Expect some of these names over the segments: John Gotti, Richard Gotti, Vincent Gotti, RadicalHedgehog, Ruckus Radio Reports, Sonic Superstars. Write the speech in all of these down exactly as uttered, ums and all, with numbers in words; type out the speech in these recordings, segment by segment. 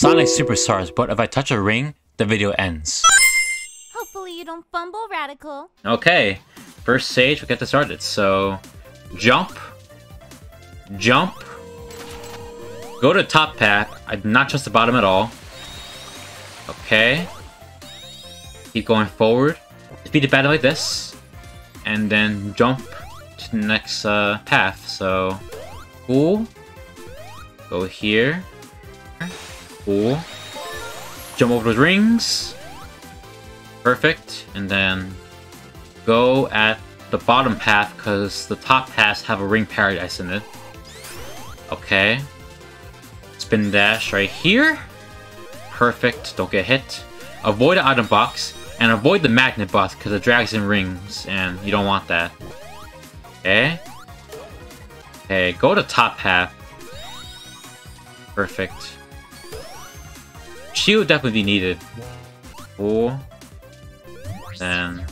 Sonic Superstars, but if I touch a ring, the video ends. Hopefully you don't fumble, Radical. Okay, first stage, we'll get this started. So, jump, jump, go to top path. I do not trust the bottom at all. Okay. Keep going forward. Defeat the battle like this. And then jump to the next uh, path. So, cool. Go here. Cool. Jump over those rings. Perfect. And then go at the bottom path because the top paths have a ring paradise in it. Okay. Spin dash right here. Perfect. Don't get hit. Avoid the item box and avoid the magnet box because it drags in rings and you don't want that. Okay. Okay. Go to top path. Perfect. Shield definitely be needed. Cool. Then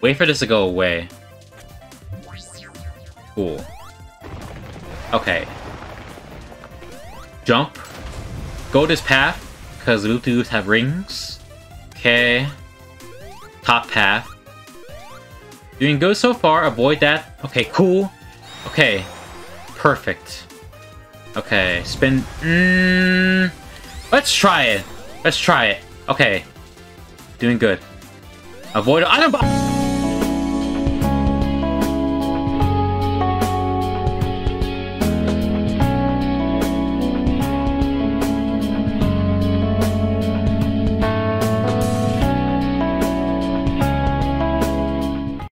wait for this to go away. Cool. Okay. Jump. Go this path, because loop-de-loops have rings. Okay. Top path. Doing good so far, avoid that. Okay, cool. Okay. Perfect. Okay, spin. Mm, let's try it. Let's try it. Okay. Doing good. Avoid item box.